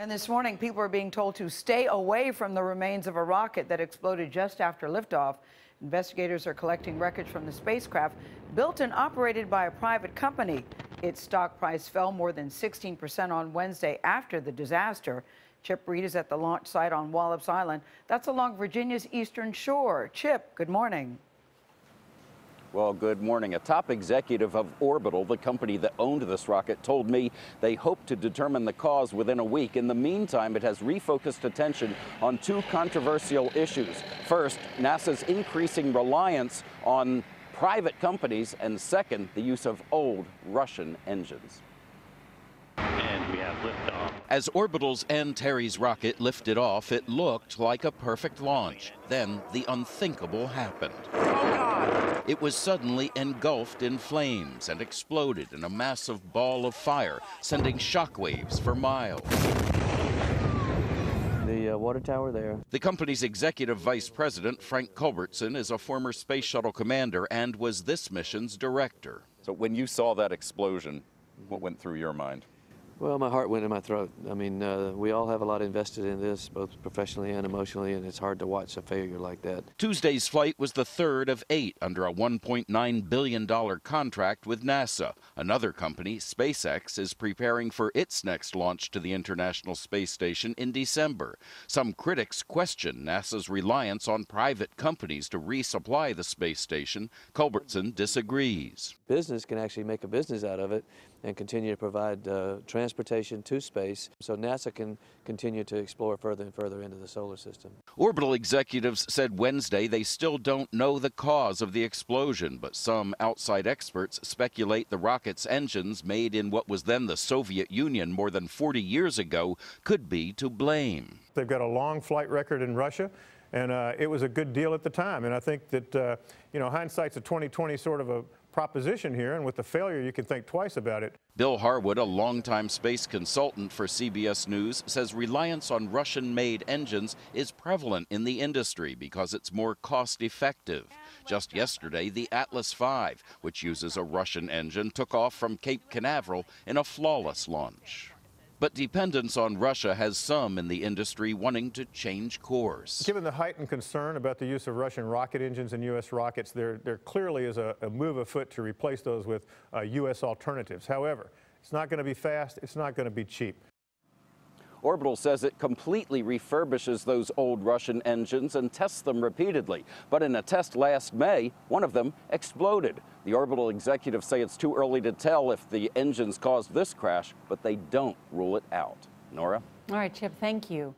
And this morning, people are being told to stay away from the remains of a rocket that exploded just after liftoff. Investigators are collecting wreckage from the spacecraft, built and operated by a private company. Its stock price fell more than 16% on Wednesday after the disaster. Chip Reid is at the launch site on Wallops Island. That's along Virginia's eastern shore. Chip, good morning. Well, good morning. A top executive of Orbital, the company that owned this rocket, told me they hope to determine the cause within a week. In the meantime, it has refocused attention on two controversial issues. First, NASA's increasing reliance on private companies, and second, the use of old Russian engines. And we have liftoff. As Orbital's Antares rocket lifted off, it looked like a perfect launch. Then the unthinkable happened. Oh, God! It was suddenly engulfed in flames and exploded in a massive ball of fire, sending shockwaves for miles. The water tower there. The company's executive vice president, Frank Culbertson, is a former space shuttle commander and was this mission's director. So when you saw that explosion, what went through your mind? Well, my heart went in my throat. I mean, we all have a lot invested in this, both professionally and emotionally, and it's hard to watch a failure like that. Tuesday's flight was the third of 8 under a $1.9 billion contract with NASA. Another company, SpaceX, is preparing for its next launch to the International Space Station in December. Some critics question NASA's reliance on private companies to resupply the space station. Culbertson disagrees. Business can actually make a business out of it and continue to provide transportation to space, so NASA can continue to explore further and further into the solar system. Orbital executives said Wednesday they still don't know the cause of the explosion, but some outside experts speculate the rocket's engines, made in what was then the Soviet Union more than 40 years ago, could be to blame. They've got a long flight record in Russia, and it was a good deal at the time, and I think that you know, hindsight's a 20/20 sort of a proposition here, and with the failure you can think twice about it. Bill Harwood, a longtime space consultant for CBS News, says reliance on Russian-made engines is prevalent in the industry because it's more cost-effective. Just yesterday, the Atlas V, which uses a Russian engine, took off from Cape Canaveral in a flawless launch. But dependence on Russia has some in the industry wanting to change course. Given the heightened concern about the use of Russian rocket engines and U.S. rockets, there clearly is a move afoot to replace those with U.S. alternatives. However, it's not going to be fast, it's not going to be cheap. Orbital says it completely refurbishes those old Russian engines and tests them repeatedly. But in a test last May, one of them exploded. The Orbital executives say it's too early to tell if the engines caused this crash, but they don't rule it out. Nora? All right, Chip, thank you.